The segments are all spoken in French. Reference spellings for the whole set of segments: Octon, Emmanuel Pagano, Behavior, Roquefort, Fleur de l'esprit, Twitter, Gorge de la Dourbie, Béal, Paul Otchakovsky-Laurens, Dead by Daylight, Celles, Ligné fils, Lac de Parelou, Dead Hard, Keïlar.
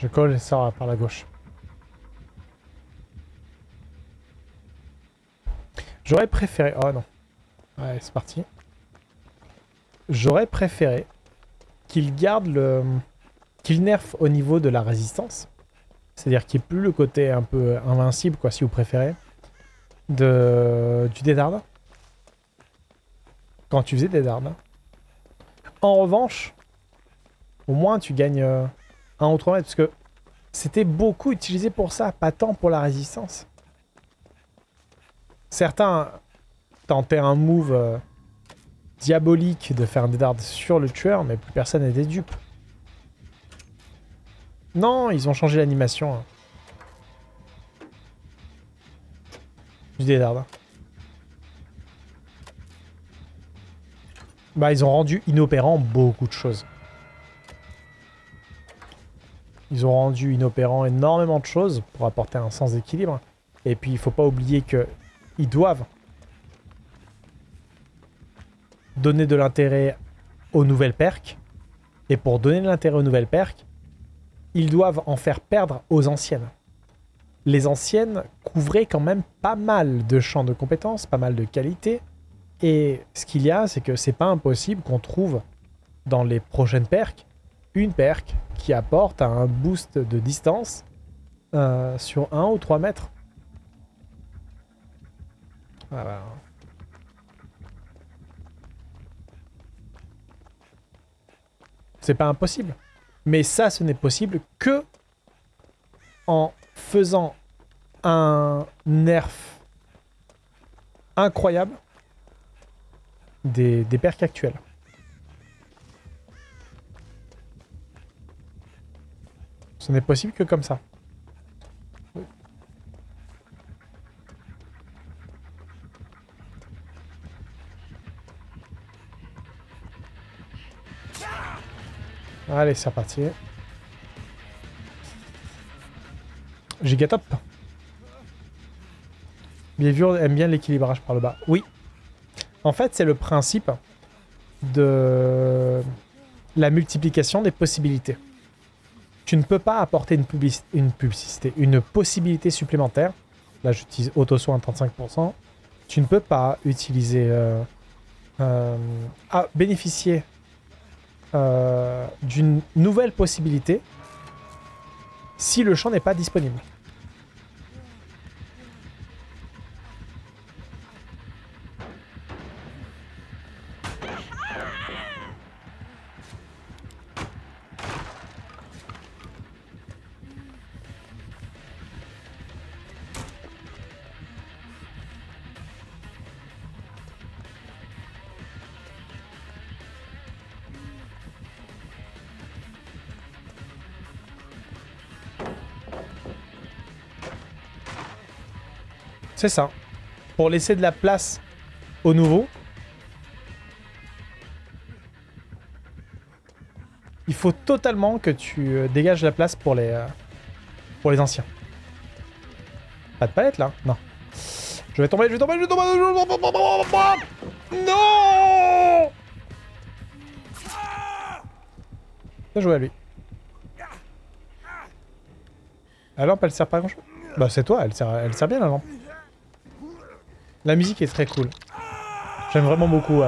Je colle et sors par la gauche. J'aurais préféré... Oh non. Ouais, c'est parti. J'aurais préféré qu'il garde le... qu'il nerf au niveau de la résistance. C'est-à-dire qu'il n'y ait plus le côté un peu invincible, quoi, si vous préférez, de... du Dead. Quand tu faisais Dead. En revanche, au moins tu gagnes 1 ou 3 mètres, parce que c'était beaucoup utilisé pour ça, pas tant pour la résistance. Certains tentaient un move diabolique de faire un Dead sur le tueur, mais plus personne n'était dupe. Non, ils ont changé l'animation. Hein. Du Dead. Bah, ils ont rendu inopérant beaucoup de choses. Ils ont rendu inopérant énormément de choses pour apporter un sens d'équilibre. Et puis, il faut pas oublier que ils doivent donner de l'intérêt aux nouvelles perks. Et pour donner de l'intérêt aux nouvelles perks, ils doivent en faire perdre aux anciennes. Les anciennes couvraient quand même pas mal de champs de compétences, pas mal de qualités. Et ce qu'il y a, c'est que c'est pas impossible qu'on trouve dans les prochaines perks une perk qui apporte un boost de distance sur 1 ou 3 mètres. Voilà. C'est pas impossible. Mais ça, ce n'est possible que en faisant un nerf incroyable des perks actuels. Ce n'est possible que comme ça. Allez, c'est reparti. Giga top. Behavior aime bien l'équilibrage par le bas. Oui. En fait, c'est le principe de la multiplication des possibilités. Tu ne peux pas apporter une possibilité supplémentaire. Là, j'utilise auto-soin à 35%. Tu ne peux pas utiliser... bénéficier... d'une nouvelle possibilité si le champ n'est pas disponible. C'est ça, pour laisser de la place au nouveau, il faut totalement que tu dégages de la place pour les anciens. Pas de palette là, non. Je vais tomber, je vais tomber, je vais tomber, je vais tomber. Non. Bien joué à lui. La lampe, elle sert pas à grand chose. Bah c'est toi, elle sert bien la lampe. La musique est très cool. J'aime vraiment beaucoup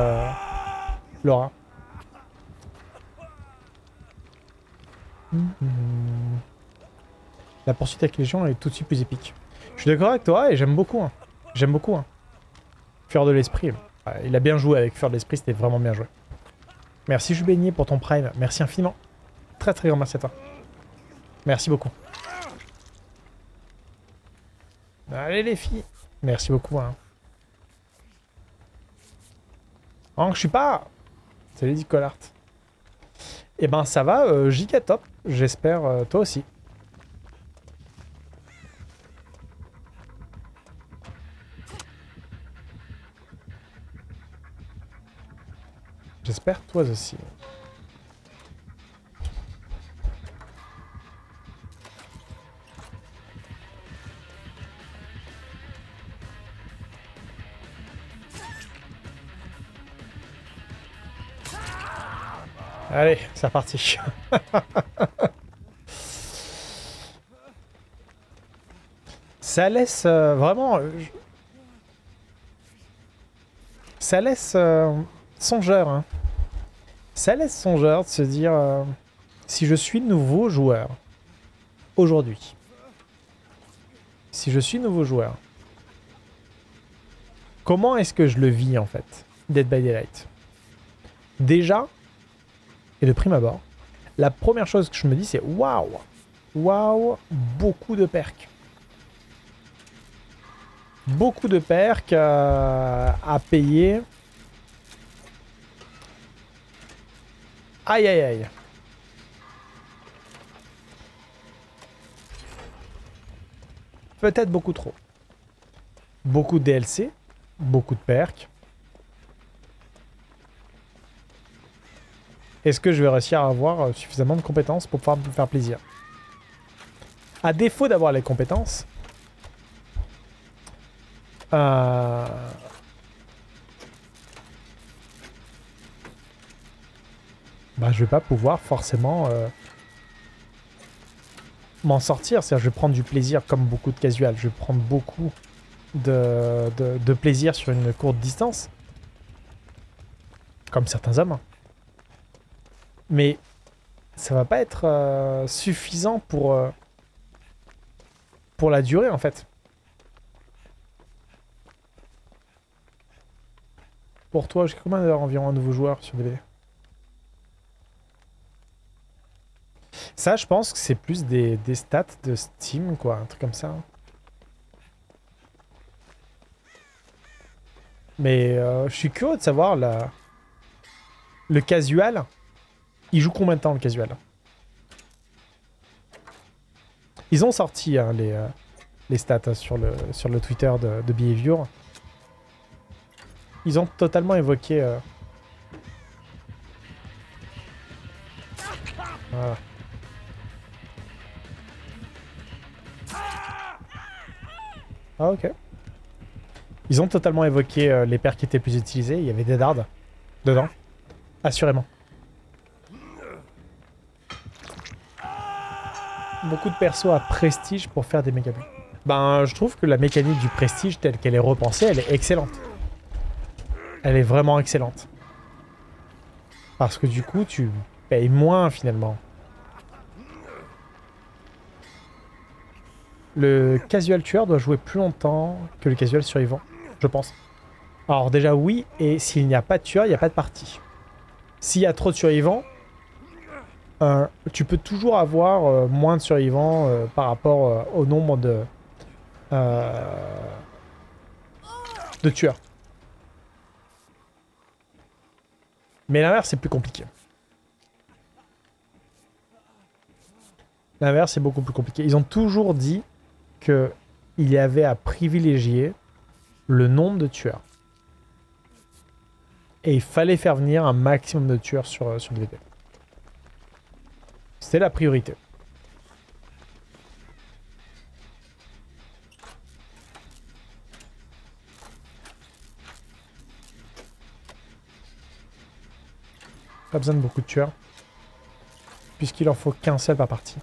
Laura. La poursuite avec les gens est tout de suite plus épique. Je suis d'accord avec toi et j'aime beaucoup. Hein. J'aime beaucoup. Hein. Fleur de l'esprit. Il a bien joué avec Fleur de l'esprit, c'était vraiment bien joué. Merci Jubeigné pour ton prime. Merci infiniment. Très très grand merci à toi. Merci beaucoup. Allez les filles. Merci beaucoup. Hein. Je suis pas... C'est Lady Collart. Eh ben ça va, giga top. J'espère toi aussi. J'espère toi aussi. Allez, c'est reparti. Ça laisse vraiment... Ça laisse songeur. Hein. Ça laisse songeur de se dire... si je suis nouveau joueur, aujourd'hui. Si je suis nouveau joueur. Comment est-ce que je le vis, en fait, Dead by Daylight? Déjà, et de prime abord, la première chose que je me dis, c'est waouh! Waouh! Beaucoup de perks. Beaucoup de perks à payer. Aïe aïe aïe! Peut-être beaucoup trop. Beaucoup de DLC, beaucoup de perks. Est-ce que je vais réussir à avoir suffisamment de compétences pour pouvoir me faire plaisir? À défaut d'avoir les compétences, bah, je vais pas pouvoir forcément m'en sortir. C'est-à-dire, je vais prendre du plaisir comme beaucoup de casual. Je vais prendre beaucoup de plaisir sur une courte distance, comme certains hommes. Mais ça va pas être suffisant pour la durée, en fait. Pour toi, j'ai combien d'heures environ un nouveau joueur sur DBD? Ça, je pense que c'est plus des stats de Steam, quoi, un truc comme ça. Mais je suis curieux de savoir le casual. Il joue combien de temps, le casual? Ils ont sorti hein, les stats hein, sur le Twitter de Behavior. Ils ont totalement évoqué... Voilà. Ah, ok. Ils ont totalement évoqué les perks qui étaient plus utilisés. Il y avait des dards dedans. Assurément. Beaucoup de persos à prestige pour faire des méga buts. Ben, je trouve que la mécanique du prestige telle qu'elle est repensée, elle est excellente. Elle est vraiment excellente. Parce que du coup, tu payes moins finalement. Le casual tueur doit jouer plus longtemps que le casual survivant, je pense. Alors déjà oui, et s'il n'y a pas de tueur, il n'y a pas de partie. S'il y a trop de survivants, tu peux toujours avoir moins de survivants par rapport au nombre de tueurs. Mais l'inverse, c'est plus compliqué. L'inverse, c'est beaucoup plus compliqué. Ils ont toujours dit qu'il y avait à privilégier le nombre de tueurs. Et il fallait faire venir un maximum de tueurs sur DBD. C'était la priorité. Pas besoin de beaucoup de tueurs. Puisqu'il en faut qu'un seul par partie.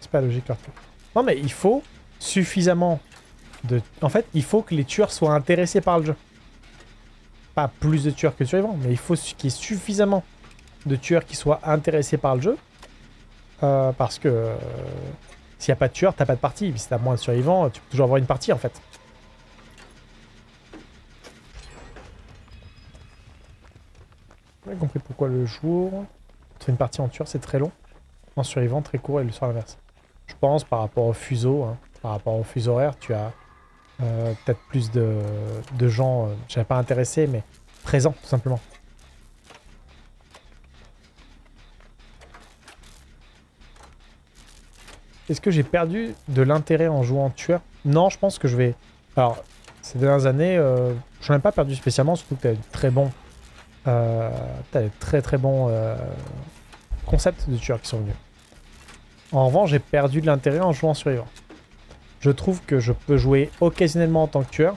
C'est pas logique leur truc. Non mais il faut suffisamment de... En fait, il faut que les tueurs soient intéressés par le jeu. Pas plus de tueurs que de survivants, mais il faut qu'il y ait suffisamment de tueurs qui soient intéressés par le jeu. Parce que s'il n'y a pas de tueurs, t'as pas de partie. Mais si t'as moins de survivants, tu peux toujours avoir une partie en fait. J'ai compris pourquoi le jour. Entre une partie en tueur, c'est très long. En survivant, très court et le soir inverse. Je pense par rapport au fuseau, hein, par rapport au fuseau horaire, tu as peut-être plus de gens, j'avais pas intéressé, mais présents tout simplement. Est-ce que j'ai perdu de l'intérêt en jouant tueur? Non, je pense que je vais... Alors, ces dernières années, je n'en ai pas perdu spécialement, surtout que tu as des très bons... concepts de tueurs qui sont venus. En revanche, j'ai perdu de l'intérêt en jouant survivant. Je trouve que je peux jouer occasionnellement en tant que tueur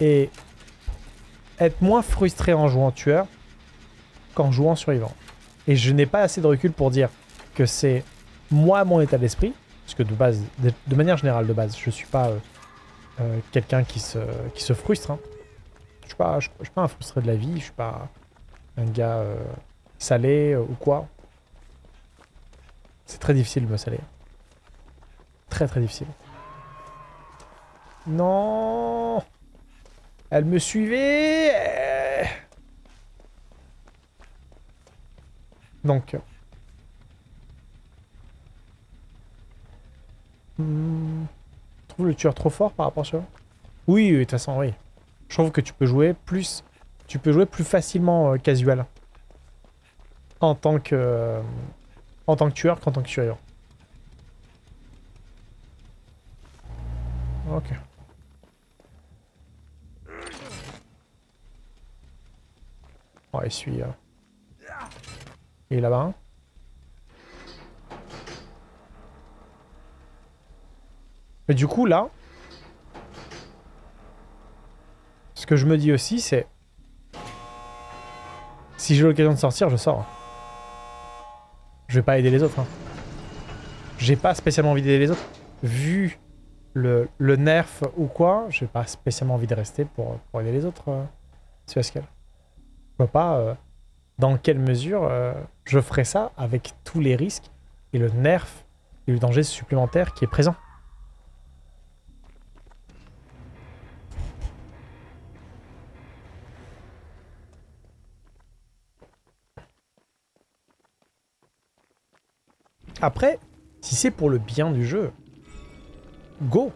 et être moins frustré en jouant tueur qu'en jouant survivant. Et je n'ai pas assez de recul pour dire que c'est moi mon état d'esprit, parce que de base, de manière générale de base, je suis pas quelqu'un qui se frustre. Hein. Je suis pas un frustré de la vie, je suis pas un gars salé ou quoi. C'est très difficile de me saler. Très très difficile. Non, elle me suivait. Donc. Je trouve le tueur trop fort par rapport à ça. Oui, de toute façon, oui. Je trouve que tu peux jouer plus facilement casual en tant que tueur qu'en tant que survivant. Ok. Oh, il suit. Il est là-bas. Mais du coup, là, ce que je me dis aussi, c'est si j'ai l'occasion de sortir, je sors. Je vais pas aider les autres. Hein. J'ai pas spécialement envie d'aider les autres. Vu le nerf ou quoi, j'ai pas spécialement envie de rester pour aider les autres. C'est ce qu'elle. Je vois pas dans quelle mesure je ferais ça avec tous les risques et le nerf et le danger supplémentaire qui est présent. Après, si c'est pour le bien du jeu, go!